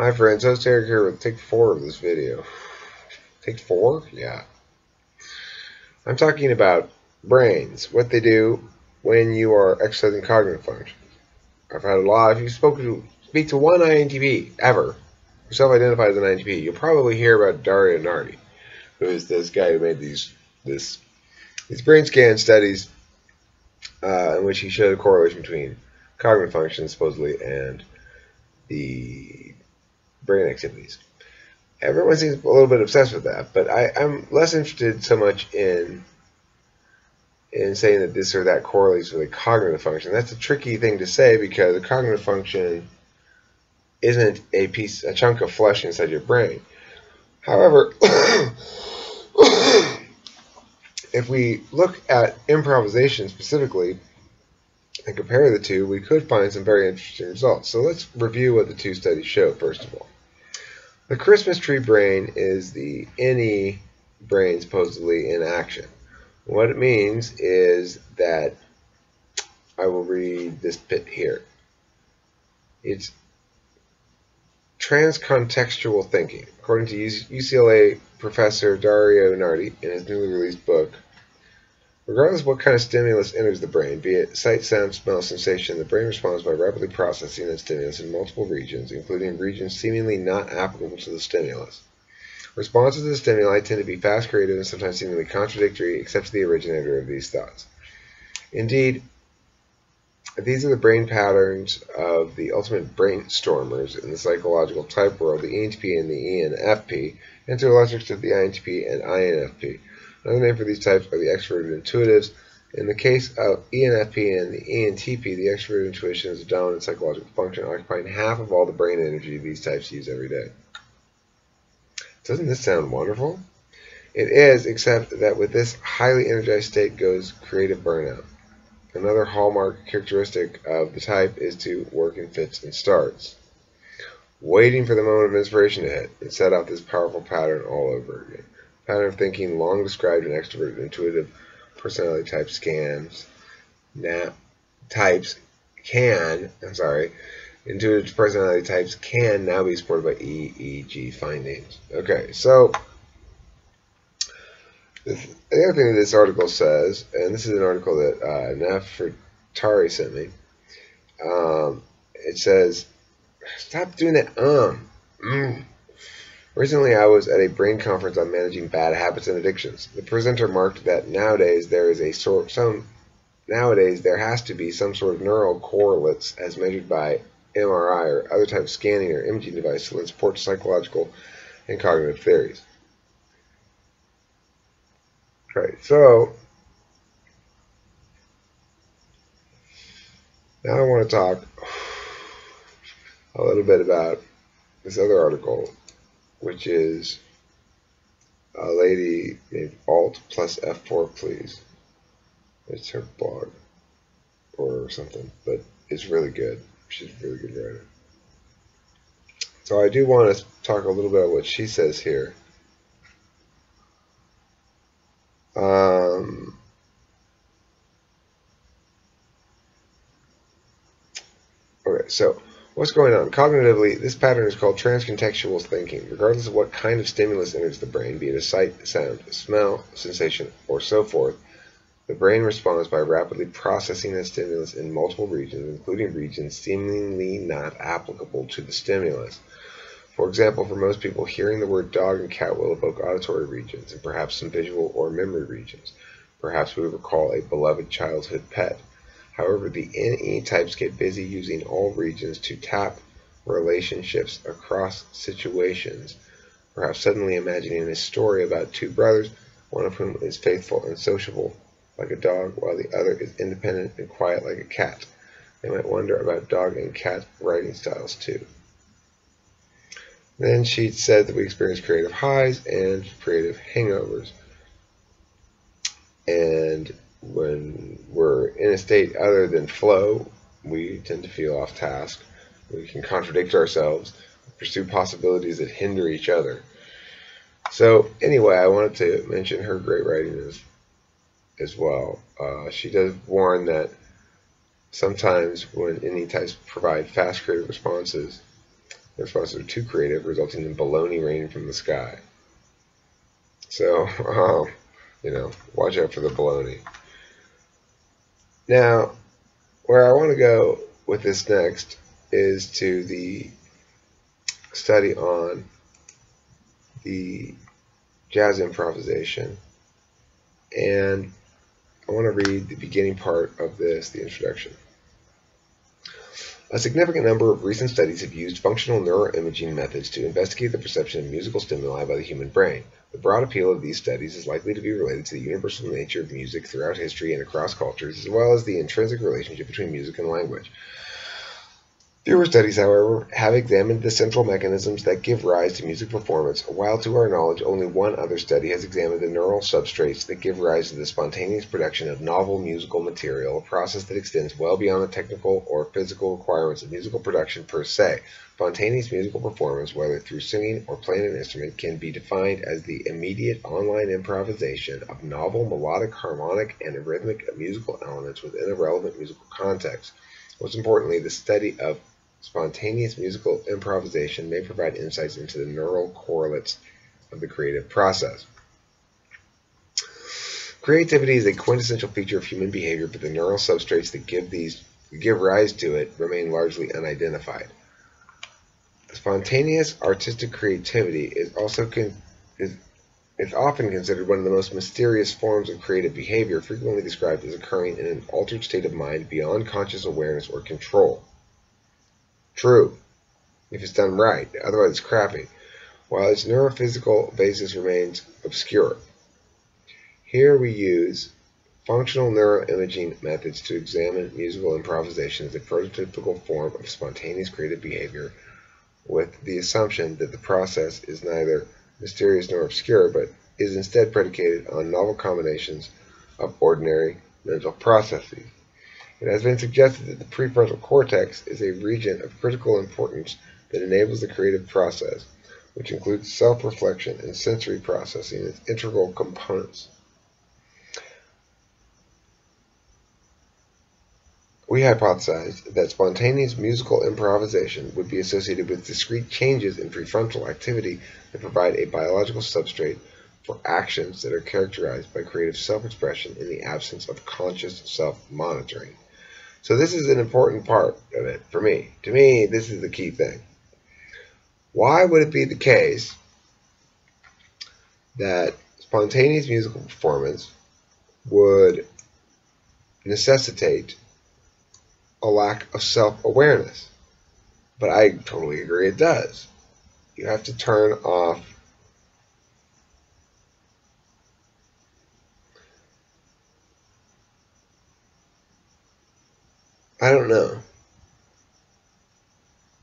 Hi friends, host Eric here with take 4 of this video. Take 4? Yeah. I'm talking about brains, what they do when you are exercising cognitive function. I've had a lot, if you speak to one INTP ever, who self-identifies as an INTP, you'll probably hear about Dario Nardi, who is this guy who made these brain scan studies in which he showed a correlation between cognitive function, supposedly, and the brain activities. Everyone seems a little bit obsessed with that, but I'm less interested so much in saying that this or that correlates with a cognitive function. That's a tricky thing to say because a cognitive function isn't a chunk of flesh inside your brain. However, if we look at improvisation specifically and compare the two, we could find some very interesting results. So let's review what the two studies show, first of all. The Christmas tree brain is the NE brain supposedly in action. What it means is that, I will read this bit here, it's transcontextual thinking. According to UCLA professor Dario Nardi in his newly released book, regardless of what kind of stimulus enters the brain, be it sight, sound, smell, sensation, the brain responds by rapidly processing that stimulus in multiple regions, including regions seemingly not applicable to the stimulus. Responses to the stimuli tend to be fast, creative, and sometimes seemingly contradictory, except to the originator of these thoughts. Indeed, these are the brain patterns of the ultimate brainstormers in the psychological type world, the ENTP and the ENFP, and to a lesser extent the INTP and INFP. Another name for these types are the extroverted intuitives. In the case of ENFP and the ENTP, the extroverted intuition is a dominant psychological function occupying half of all the brain energy these types use every day. Doesn't this sound wonderful? It is, except that with this highly energized state goes creative burnout. Another hallmark characteristic of the type is to work in fits and starts, waiting for the moment of inspiration to hit and set out this powerful pattern all over again. Pattern of thinking long described in extroverted intuitive personality type intuitive personality types can now be supported by EEG findings. Okay, so the other thing that this article says, and this is an article that Nafratari sent me, it says, stop doing that, Recently, I was at a brain conference on managing bad habits and addictions. The presenter marked that nowadays there has to be some sort of neural correlates as measured by MRI or other type of scanning or imaging device that supports psychological and cognitive theories. Right. So now I want to talk a little bit about this other article, which is a lady named Alt plus F4, please. It's her blog or something, but it's really good. She's a really good writer. So I do want to talk a little bit about what she says here. Okay, so what's going on? Cognitively, this pattern is called transcontextual thinking. Regardless of what kind of stimulus enters the brain, be it a sight, sound, smell, sensation, or so forth, the brain responds by rapidly processing the stimulus in multiple regions, including regions seemingly not applicable to the stimulus. For example, for most people, hearing the word dog and cat will evoke auditory regions and perhaps some visual or memory regions. Perhaps we recall a beloved childhood pet. However, the NE types get busy using all regions to tap relationships across situations, perhaps suddenly imagining a story about two brothers, one of whom is faithful and sociable like a dog, while the other is independent and quiet like a cat. They might wonder about dog and cat writing styles too. Then she said that we experience creative highs and creative hangovers. And when we're in a state other than flow, we tend to feel off task. We can contradict ourselves, pursue possibilities that hinder each other. So anyway, I wanted to mention her great writing as well. She does warn that sometimes when NE types provide fast creative responses, their thoughts are too creative, resulting in baloney rain from the sky. So, you know, watch out for the baloney. Now, where I want to go with this next is to the study on the jazz improvisation, and I want to read the beginning part of this, the introduction. A significant number of recent studies have used functional neuroimaging methods to investigate the perception of musical stimuli by the human brain. The broad appeal of these studies is likely to be related to the universal nature of music throughout history and across cultures, as well as the intrinsic relationship between music and language. Fewer studies, however, have examined the central mechanisms that give rise to music performance, while to our knowledge only one other study has examined the neural substrates that give rise to the spontaneous production of novel musical material, a process that extends well beyond the technical or physical requirements of musical production per se. Spontaneous musical performance, whether through singing or playing an instrument, can be defined as the immediate online improvisation of novel melodic, harmonic, and rhythmic musical elements within a relevant musical context. Most importantly, the study of spontaneous musical improvisation may provide insights into the neural correlates of the creative process. Creativity is a quintessential feature of human behavior, but the neural substrates that give rise to it remain largely unidentified. Spontaneous artistic creativity is often considered one of the most mysterious forms of creative behavior, frequently described as occurring in an altered state of mind beyond conscious awareness or control. True, if it's done right, otherwise it's crappy, while its neurophysical basis remains obscure. Here we use functional neuroimaging methods to examine musical improvisation as a prototypical form of spontaneous creative behavior, with the assumption that the process is neither mysterious nor obscure, but is instead predicated on novel combinations of ordinary mental processes. It has been suggested that the prefrontal cortex is a region of critical importance that enables the creative process, which includes self-reflection and sensory processing as integral components. We hypothesized that spontaneous musical improvisation would be associated with discrete changes in prefrontal activity that provide a biological substrate for actions that are characterized by creative self-expression in the absence of conscious self-monitoring. So this is an important part of it for me. To me, this is the key thing. Why would it be the case that spontaneous musical performance would necessitate a lack of self-awareness? But I totally agree it does. You have to turn off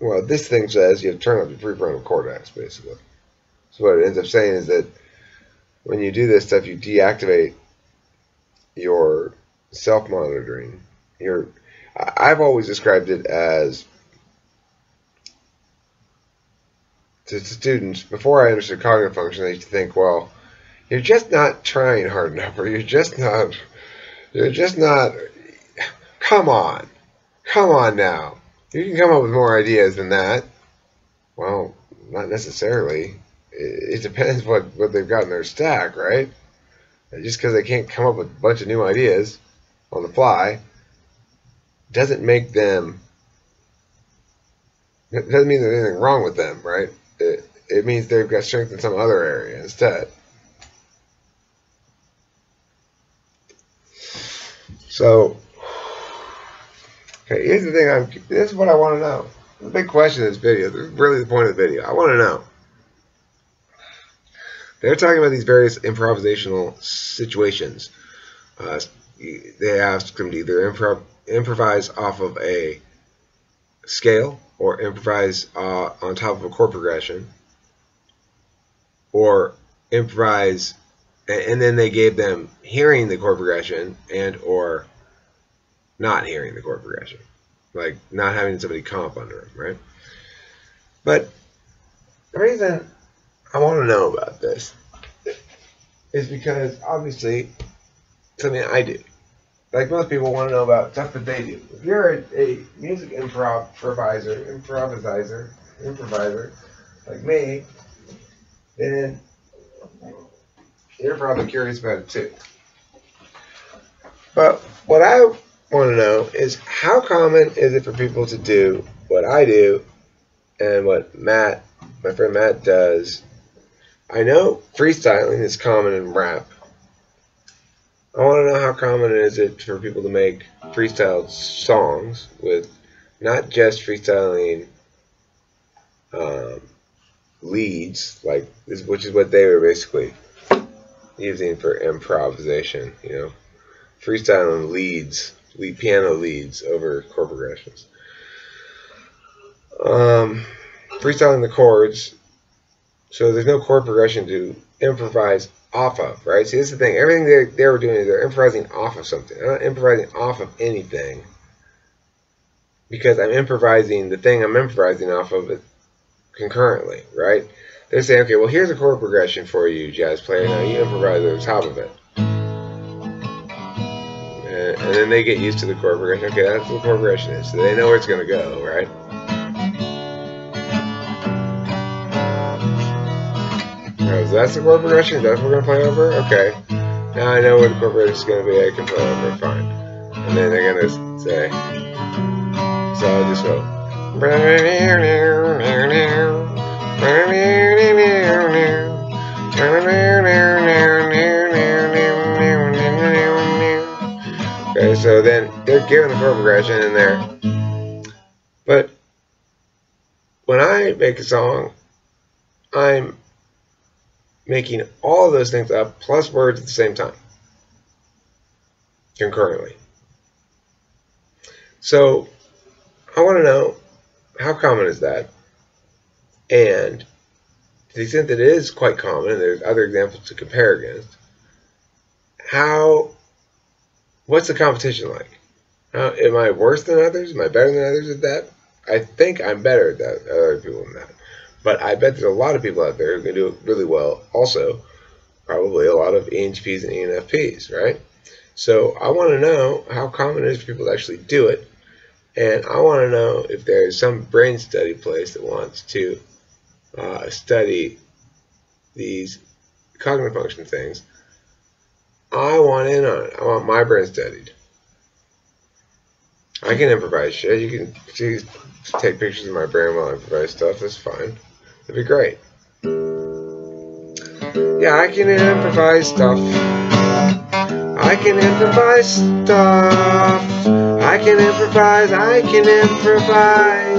Well, this thing says you have to turn off the prefrontal cortex, basically. So what it ends up saying is that when you do this stuff, you deactivate your self-monitoring. I've always described it as, to students, before I understood cognitive function, I used to think, well, you're just not trying hard enough, or you're just not, come on. Come on now. You can come up with more ideas than that. Well, not necessarily. It depends what they've got in their stack, right? And just because they can't come up with a bunch of new ideas on the fly doesn't make them, it doesn't mean there's anything wrong with them, right? It means they've got strength in some other area instead. So, okay, here's the thing, this is what I want to know. The big question in this video, this is really the point of the video. I want to know. They're talking about these various improvisational situations. They asked them to either improvise off of a scale, or improvise on top of a chord progression, or improvise, and then they gave them hearing the chord progression and or not hearing the chord progression, like not having somebody comp under them, right? But the reason I want to know about this is because obviously something I do. Like most people want to know about stuff that they do. If you're a music improviser, improviser like me, then you're probably curious about it too. But what I want to know is, how common is it for people to do what I do and what Matt, my friend Matt, does? I know freestyling is common in rap. I want to know how common is it for people to make freestyle songs with not just freestyling leads, like this, which is what they were basically using for improvisation, you know, freestyling leads, lead piano leads over chord progressions, freestyling the chords. So there's no chord progression to improvise off of, right? See, this is the thing. Everything they were doing is they're improvising off of something. I'm not improvising off of anything, because I'm improvising the thing I'm improvising off of it concurrently, right? They're saying, okay, well, here's a chord progression for you, jazz player. Now you improvise over top of it. And then they get used to the chord progression. Okay, that's what the chord progression is. So they know where it's going to go, right? So that's the chord progression. That's what we're going to play over? Okay. Now I know what the chord progression is going to be. I can play over. Fine. And then they're going to say... So I'll just go... Okay, so then they're given the chord progression in there. But when I make a song, I'm making all of those things up plus words at the same time, concurrently. So I want to know, how common is that? And to the extent that it is quite common, and there's other examples to compare against, what's the competition like? Am I worse than others? Am I better than others at that? I think I'm better at that, other people than that. But I bet there's a lot of people out there who can do it really well also. Probably a lot of ENTPs and ENFPs, right? So I want to know how common it is for people to actually do it. And I want to know if there's some brain study place that wants to study these cognitive function things. I want in on it. I want my brain studied. I can improvise shit. You can take pictures of my brain while I improvise stuff. That's fine. That'd be great. Yeah, I can improvise stuff. I can improvise stuff. I can improvise. I can improvise.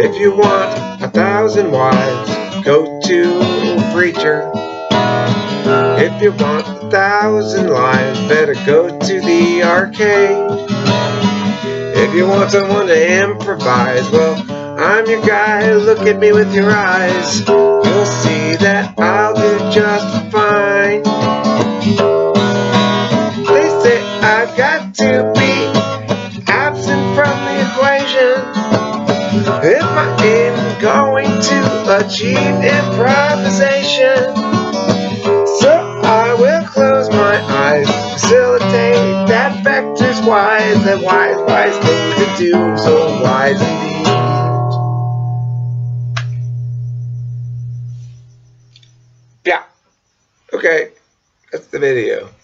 If you want 1,000 wives, go to a preacher. If you want 1,000 lives, better go to the arcade. If you want someone to improvise, well, I'm your guy, look at me with your eyes. You'll see that I'll do just fine. They say I've got to be absent from the equation if I am going to achieve improvisation. Facilitate that factor's wise, that wise thing to do, so wise indeed. Yeah. Okay, that's the video.